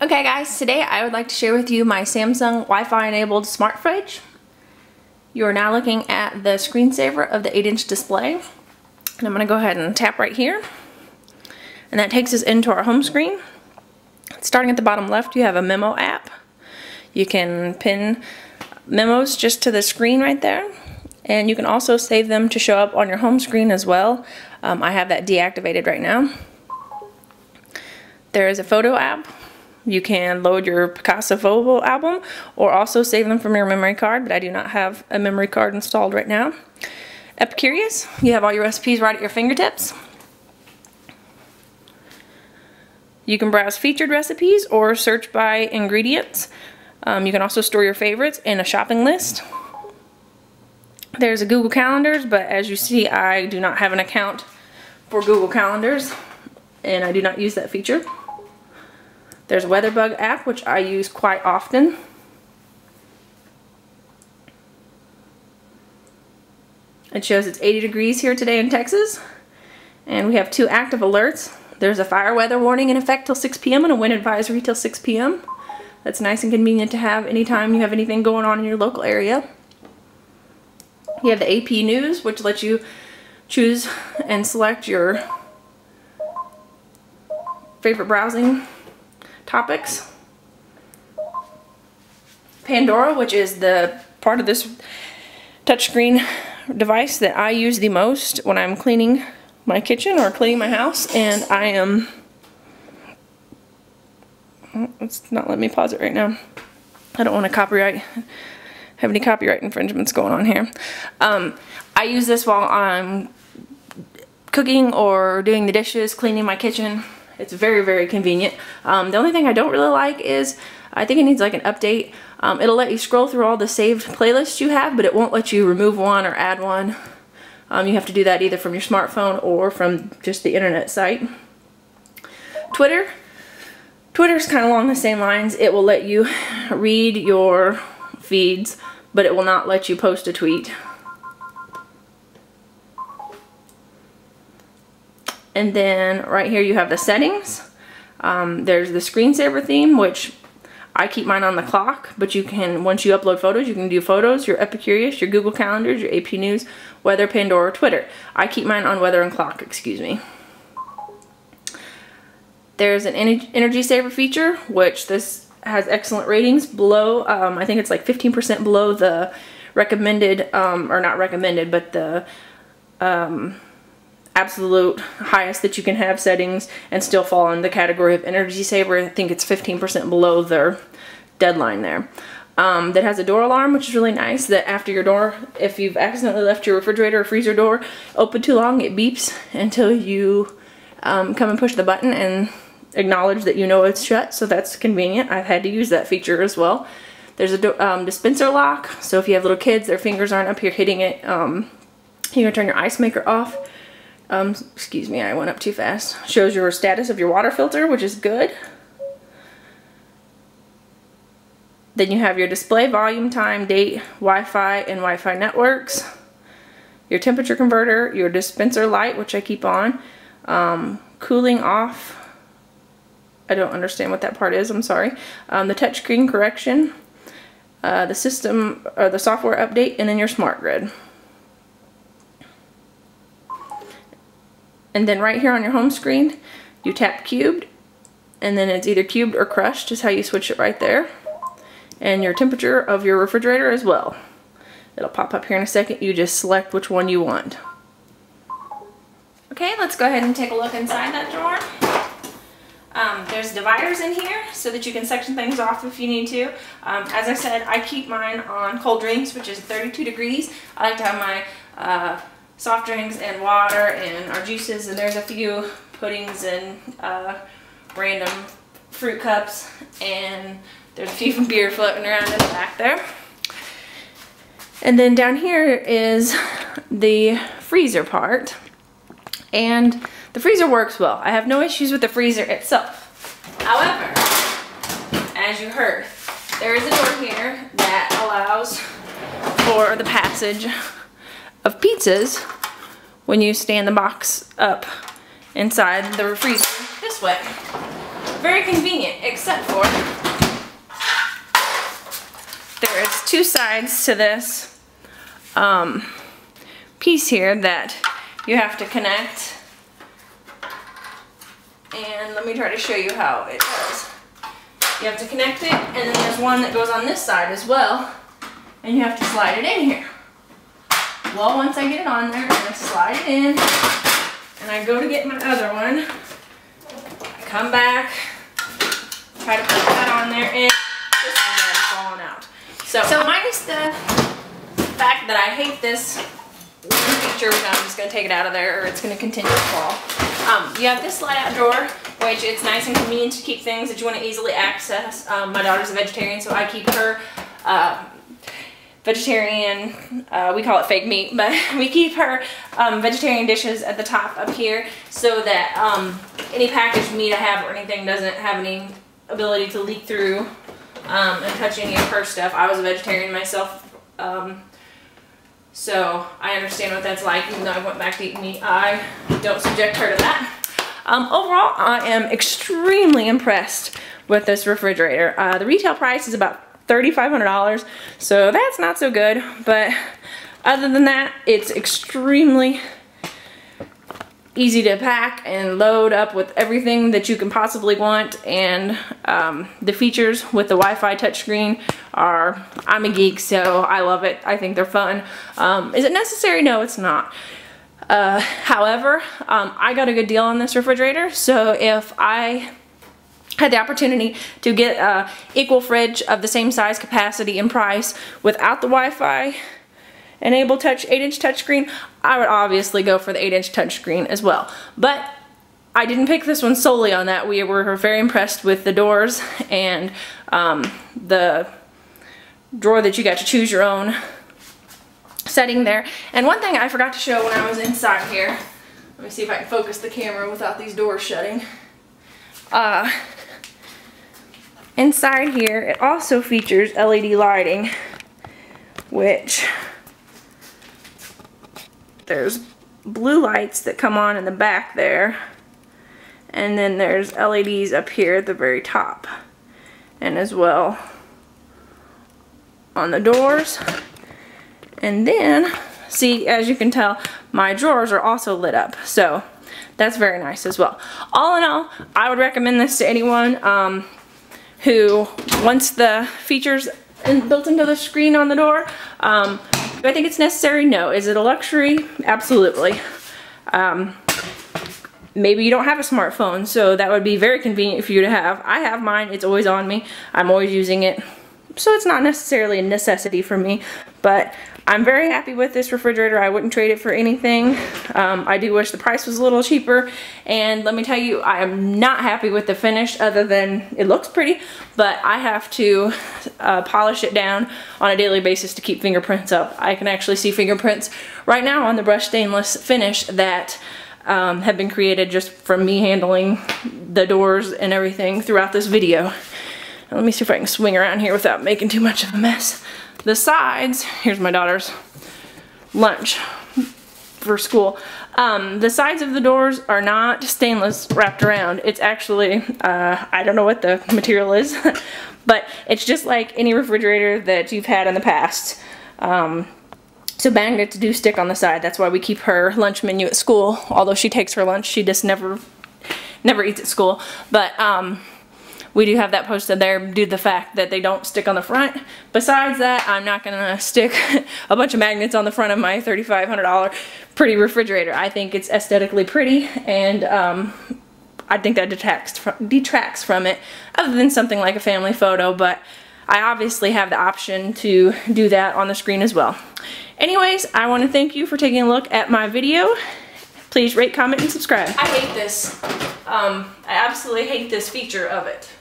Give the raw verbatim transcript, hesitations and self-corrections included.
Okay guys, today I would like to share with you my Samsung Wi-Fi enabled smart fridge. You are now looking at the screensaver of the eight inch display. And I'm going to go ahead and tap right here. And that takes us into our home screen. Starting at the bottom left, you have a memo app. You can pin memos just to the screen right there. And you can also save them to show up on your home screen as well. Um, I have that deactivated right now. There is a photo app. You can load your Picasa photo album or also save them from your memory card, but I do not have a memory card installed right now. Epicurious, you have all your recipes right at your fingertips. You can browse featured recipes or search by ingredients. Um, you can also store your favorites in a shopping list. There's a Google Calendars, but as you see, I do not have an account for Google Calendars, and I do not use that feature. There's a WeatherBug app, which I use quite often. It shows it's eighty degrees here today in Texas. And we have two active alerts. There's a fire weather warning in effect till six p m and a wind advisory till six p m That's nice and convenient to have anytime you have anything going on in your local area. You have the A P News, which lets you choose and select your favorite browsing topics. Pandora, which is the part of this touchscreen device that I use the most when I'm cleaning my kitchen or cleaning my house, and I am, it's not letting me pause it right now. I don't want to copyright, have any copyright infringements going on here. Um, I use this while I'm cooking or doing the dishes, cleaning my kitchen. It's very, very convenient. Um, the only thing I don't really like is, I think it needs like an update. Um, it'll let you scroll through all the saved playlists you have, but it won't let you remove one or add one. Um, you have to do that either from your smartphone or from just the internet site. Twitter. Twitter's kind of along the same lines. It will let you read your feeds, but it will not let you post a tweet. And then right here you have the settings. Um, there's the screensaver theme, which I keep mine on the clock, but you can, once you upload photos, you can do photos, your Epicurious, your Google Calendars, your A P News, Weather, Pandora, Twitter. I keep mine on Weather and Clock, excuse me. There's an energy saver feature, which this has excellent ratings below, um, I think it's like fifteen percent below the recommended, um, or not recommended, but the, um, absolute highest that you can have settings and still fall in the category of energy saver. I think it's fifteen percent below their deadline there. Um, that has a door alarm, which is really nice, that after your door, if you've accidentally left your refrigerator or freezer door open too long, it beeps until you um, come and push the button and acknowledge that you know it's shut, so that's convenient. I've had to use that feature as well. There's a um, dispenser lock, so if you have little kids, their fingers aren't up here hitting it. Um, you can turn your ice maker off. Um, excuse me, I went up too fast. Shows your status of your water filter, which is good. Then you have your display, volume, time, date, Wi-Fi, and Wi-Fi networks. Your temperature converter, your dispenser light, which I keep on. Um, cooling off. I don't understand what that part is, I'm sorry. Um, the touchscreen correction, uh, the system, or the software update, and then your smart grid. And then right here on your home screen, you tap cubed, and then it's either cubed or crushed is how you switch it right there. And your temperature of your refrigerator as well. It'll pop up here in a second. You just select which one you want. Okay, let's go ahead and take a look inside that drawer. Um, there's dividers in here so that you can section things off if you need to. Um, as I said, I keep mine on cold drinks, which is thirty-two degrees. I like to have my uh, soft drinks and water and our juices, and there's a few puddings and uh, random fruit cups, and there's a few beer floating around in the back there. And then down here is the freezer part, and the freezer works well. I have no issues with the freezer itself. However, as you heard, there is a door here that allows for the passage of pizzas when you stand the box up inside the freezer this way. Very convenient, except for there is two sides to this um, piece here that you have to connect. And let me try to show you how it goes. You have to connect it, and then there's one that goes on this side as well, and you have to slide it in here. Well, once I get it on there, I'm going to slide it in, and I go to get my other one. I come back, try to put that on there, and this one has fallen out. So, so minus the fact that I hate this feature, I'm just going to take it out of there, or it's going to continue to fall. Um, you have this slide-out drawer, which it's nice and convenient to keep things that you want to easily access. Um, my daughter's a vegetarian, so I keep her uh, vegetarian, uh, we call it fake meat, but we keep her um, vegetarian dishes at the top up here so that um, any packaged meat I have or anything doesn't have any ability to leak through um, and touch any of her stuff. I was a vegetarian myself. Um, So I understand what that's like, even though I went back to eating meat. I don't subject her to that. Um, overall, I am extremely impressed with this refrigerator. Uh, the retail price is about thirty-five hundred dollars, so that's not so good. But other than that, it's extremely easy to pack and load up with everything that you can possibly want, and um, the features with the Wi-Fi touchscreen are, I'm a geek, so I love it. I think they're fun. Um, is it necessary? No, it's not. Uh, however, um, I got a good deal on this refrigerator, so if I had the opportunity to get an equal fridge of the same size, capacity, and price without the Wi-Fi enable touch eight inch touchscreen, I would obviously go for the eight inch touchscreen as well. But I didn't pick this one solely on that. We were very impressed with the doors and um, the drawer that you got to choose your own setting there. And one thing I forgot to show when I was inside here, let me see if I can focus the camera without these doors shutting. Uh, inside here, it also features L E D lighting, which there's blue lights that come on in the back there, and then there's L E Ds up here at the very top, and as well on the doors. And then, see, as you can tell, my drawers are also lit up, so that's very nice as well. All in all, I would recommend this to anyone um, who wants the features in, built into the screen on the door. Um, Do I think it's necessary? No. Is it a luxury? Absolutely. Um, maybe you don't have a smartphone, so that would be very convenient for you to have. I have mine. It's always on me. I'm always using it. So it's not necessarily a necessity for me, but I'm very happy with this refrigerator. I wouldn't trade it for anything. Um, I do wish the price was a little cheaper, and let me tell you, I am not happy with the finish other than it looks pretty, but I have to uh, polish it down on a daily basis to keep fingerprints up. I can actually see fingerprints right now on the brushed stainless finish that um, have been created just from me handling the doors and everything throughout this video. Let me see if I can swing around here without making too much of a mess. The sides, here's my daughter's lunch for school. Um, the sides of the doors are not stainless wrapped around. It's actually, uh, I don't know what the material is, but it's just like any refrigerator that you've had in the past. Um, so magnets do stick on the side. That's why we keep her lunch menu at school. Although she takes her lunch, she just never, never eats at school. But, um... we do have that posted there due to the fact that they don't stick on the front. Besides that, I'm not gonna stick a bunch of magnets on the front of my thirty-five hundred dollar pretty refrigerator. I think it's aesthetically pretty, and um, I think that detracts from, detracts from it, other than something like a family photo, but I obviously have the option to do that on the screen as well. Anyways, I wanna thank you for taking a look at my video. Please rate, comment, and subscribe. I hate this. Um, I absolutely hate this feature of it.